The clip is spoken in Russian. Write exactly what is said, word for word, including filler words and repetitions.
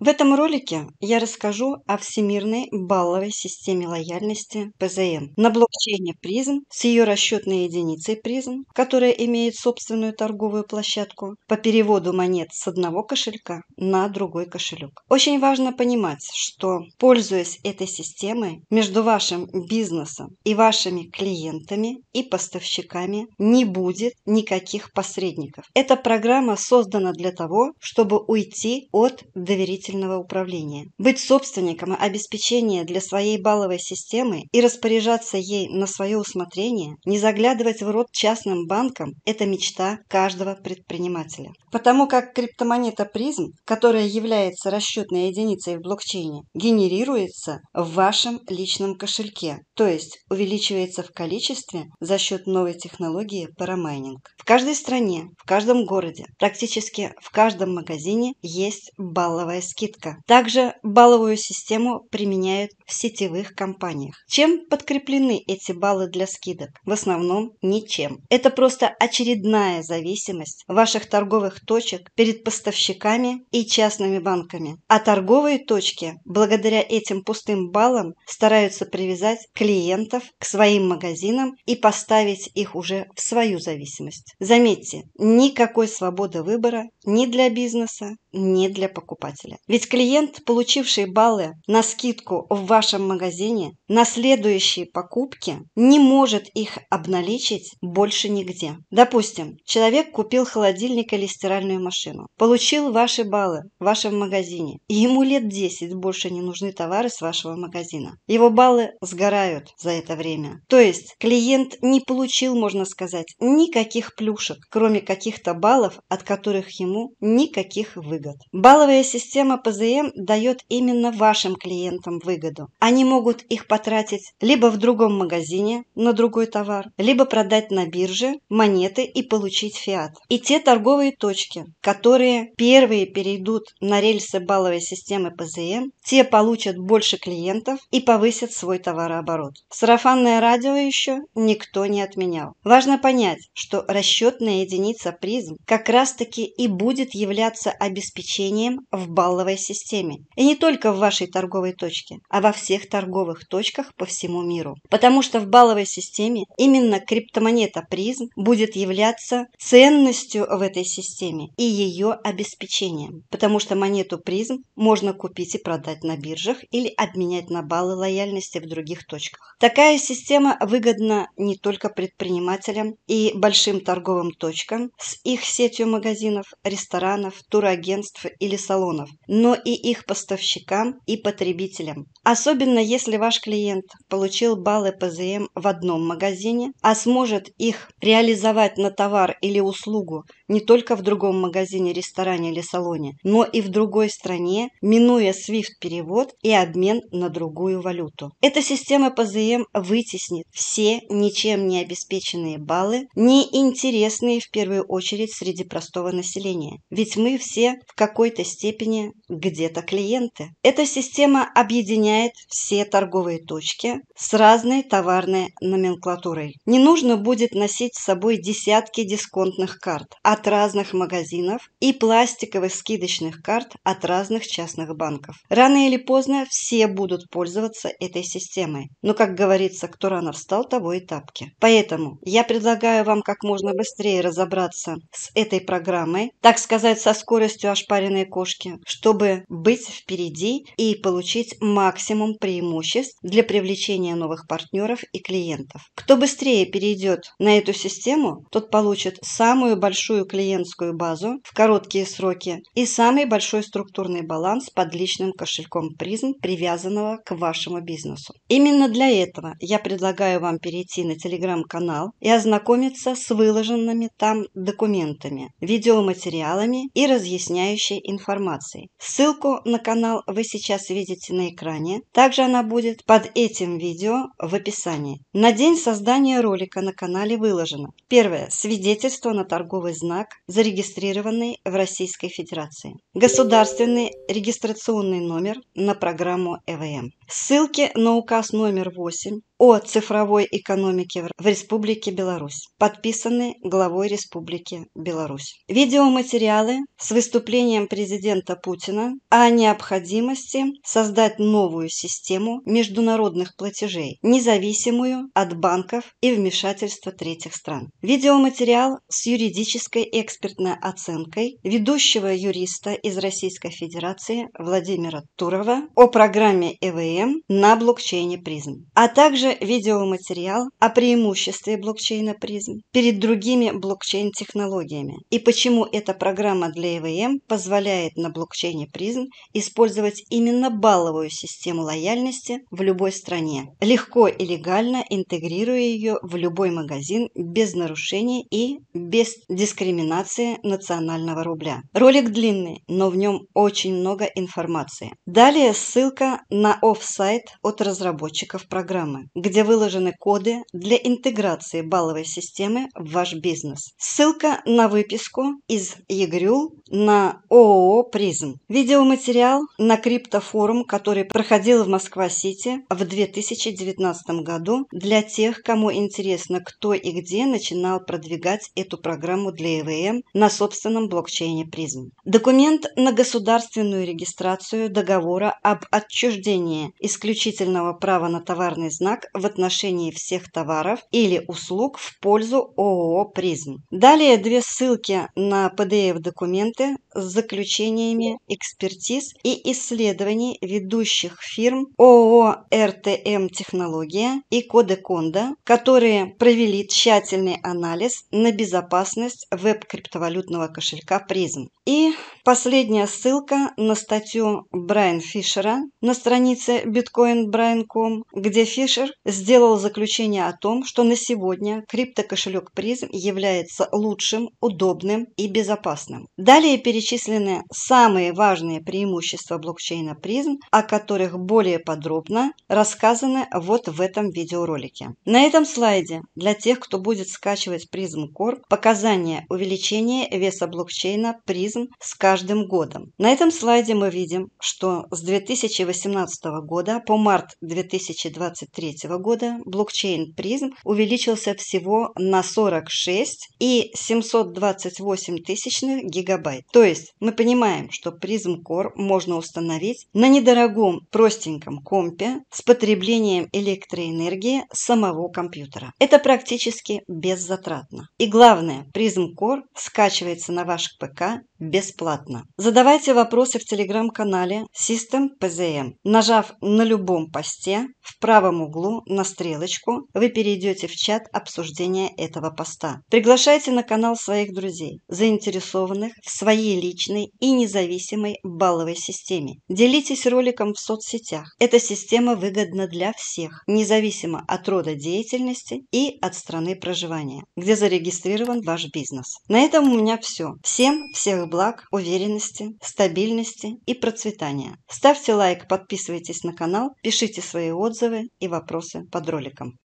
В этом ролике я расскажу о всемирной балловой системе лояльности пэ зэ эм на блокчейне Призм с ее расчетной единицей Призм, которая имеет собственную торговую площадку по переводу монет с одного кошелька на другой кошелек. Очень важно понимать, что, пользуясь этой системой, между вашим бизнесом и вашими клиентами и поставщиками не будет никаких посредников. Эта программа создана для того, чтобы уйти от доверительности управления. Быть собственником обеспечения для своей балловой системы и распоряжаться ей на свое усмотрение, не заглядывать в рот частным банкам – это мечта каждого предпринимателя. Потому как криптомонета Призм, которая является расчетной единицей в блокчейне, генерируется в вашем личном кошельке, то есть увеличивается в количестве за счет новой технологии парамайнинг. В каждой стране, в каждом городе, практически в каждом магазине есть балловая система. Скидка. Также балловую систему применяют в сетевых компаниях. Чем подкреплены эти баллы для скидок? В основном ничем. Это просто очередная зависимость ваших торговых точек перед поставщиками и частными банками. А торговые точки благодаря этим пустым баллам стараются привязать клиентов к своим магазинам и поставить их уже в свою зависимость. Заметьте, никакой свободы выбора ни для бизнеса, ни для покупателя. Ведь клиент, получивший баллы на скидку в вашем магазине, на следующие покупки не может их обналичить больше нигде. Допустим, человек купил холодильник или стиральную машину, получил ваши баллы в вашем магазине, и ему лет десять больше не нужны товары с вашего магазина. Его баллы сгорают за это время. То есть клиент не получил, можно сказать, никаких плюшек, кроме каких-то баллов, от которых ему никаких выгод. Балловая система пэ зэ эм дает именно вашим клиентам выгоду. Они могут их потратить либо в другом магазине на другой товар, либо продать на бирже монеты и получить фиат. И те торговые точки, которые первые перейдут на рельсы балловой системы пэ зэ эм, те получат больше клиентов и повысят свой товарооборот. Сарафанное радио еще никто не отменял. Важно понять, что расчетная единица Призм как раз-таки и будет являться обеспечением в балловой системе. И не только в вашей торговой точке, а во всех торговых точках по всему миру. Потому что в балловой системе именно криптомонета Призм будет являться ценностью в этой системе и ее обеспечением. Потому что монету Призм можно купить и продать на биржах или обменять на баллы лояльности в других точках. Такая система выгодна не только предпринимателям и большим торговым точкам с их сетью магазинов, ресторанов, турагентств или салонов, но и их поставщикам и потребителям. Особенно если ваш клиент получил баллы пэ зэ эм в одном магазине, а сможет их реализовать на товар или услугу не только в другом магазине, ресторане или салоне, но и в другой стране, минуя свифт-перевод и обмен на другую валюту. Эта система пэ зэ эм вытеснит все ничем не обеспеченные баллы, неинтересные в первую очередь среди простого населения. Ведь мы все в какой-то степени где-то клиенты. Эта система объединяет все торговые точки с разной товарной номенклатурой. Не нужно будет носить с собой десятки дисконтных карт от разных магазинов и пластиковых скидочных карт от разных частных банков. Рано или поздно все будут пользоваться этой системой. Но, как говорится, кто рано встал, того и тапки. Поэтому я предлагаю вам как можно быстрее разобраться с этой программой, так сказать, со скоростью ошпаренной кошки, чтобы быть впереди и получить максимум преимуществ для привлечения новых партнеров и клиентов. Кто быстрее перейдет на эту систему, тот получит самую большую клиентскую базу в короткие сроки и самый большой структурный баланс под личным кошельком Призм, привязанного к вашему бизнесу. Именно для этого я предлагаю вам перейти на телеграм-канал и ознакомиться с выложенными там документами, видеоматериалами и разъясняющей информацией. Ссылку на канал вы сейчас видите на экране. Также она будет под этим видео в описании. На день создания ролика на канале выложено: первое. Свидетельство на торговый знак, зарегистрированный в Российской Федерации. Государственный регистрационный номер на программу э вэ эм. Ссылки на указ номер восемь о цифровой экономике в Республике Беларусь, подписанный главой Республики Беларусь. Видеоматериалы с выступлением президента Путина о необходимости создать новую систему международных платежей, независимую от банков и вмешательства третьих стран. Видеоматериал с юридической экспертной оценкой ведущего юриста из Российской Федерации Владимира Турова о программе ЭВМ на блокчейне Призм, а также видеоматериал о преимуществе блокчейна Призм перед другими блокчейн-технологиями и почему эта программа для ЭВМ позволяет на блокчейне Призм использовать именно балловую систему лояльности в любой стране, легко и легально интегрируя ее в любой магазин без нарушений и без дискриминации национального рубля. Ролик длинный, но в нем очень много информации. Далее ссылка на офсайт от разработчиков программы, где выложены коды для интеграции балловой системы в ваш бизнес. Ссылка на выписку из ЕГРЮЛ на ООО Призм. Видеоматериал на криптофорум, который проходил в Москва-Сити в две тысячи девятнадцатом году для тех, кому интересно, кто и где начинал продвигать эту программу для ЭВМ на собственном блокчейне Призм. Документ на государственную регистрацию договора об отчуждении исключительного права на товарный знак в отношении всех товаров или услуг в пользу ООО «Призм». Далее две ссылки на пи ди эф-документы с заключениями экспертиз и исследований ведущих фирм ООО «РТМ Технология» и «Кодеконда», которые провели тщательный анализ на безопасность веб-криптовалютного кошелька «Призм». И последняя ссылка на статью Брайана Фишера на странице Bitcoin Brian точка ком, где Фишер сделал заключение о том, что на сегодня криптокошелек Призм является лучшим, удобным и безопасным. Далее перечислены самые важные преимущества блокчейна Призм, о которых более подробно рассказаны вот в этом видеоролике. На этом слайде для тех, кто будет скачивать PrizmCore, показания увеличения веса блокчейна Призм с каждым годом. На этом слайде мы видим, что с две тысячи восемнадцатого года по март две тысячи двадцать третьего года блокчейн Призм увеличился всего на сорок шесть и семьсот двадцать восемь тысячных гигабайт. То есть мы понимаем, что PrizmCore можно установить на недорогом простеньком компе с потреблением электроэнергии самого компьютера. Это практически беззатратно. И главное, PrizmCore скачивается на ваш ПК бесплатно. Задавайте вопросы в телеграм-канале System пи зет эм. Нажав на любом посте в правом углу на стрелочку, вы перейдете в чат обсуждения этого поста. Приглашайте на канал своих друзей, заинтересованных в своей личной и независимой балловой системе. Делитесь роликом в соцсетях. Эта система выгодна для всех, независимо от рода деятельности и от страны проживания, где зарегистрирован ваш бизнес. На этом у меня все. Всем всех благ, уверенности, стабильности и процветания. Ставьте лайк, подписывайтесь на канал, пишите свои отзывы и вопросы под роликом.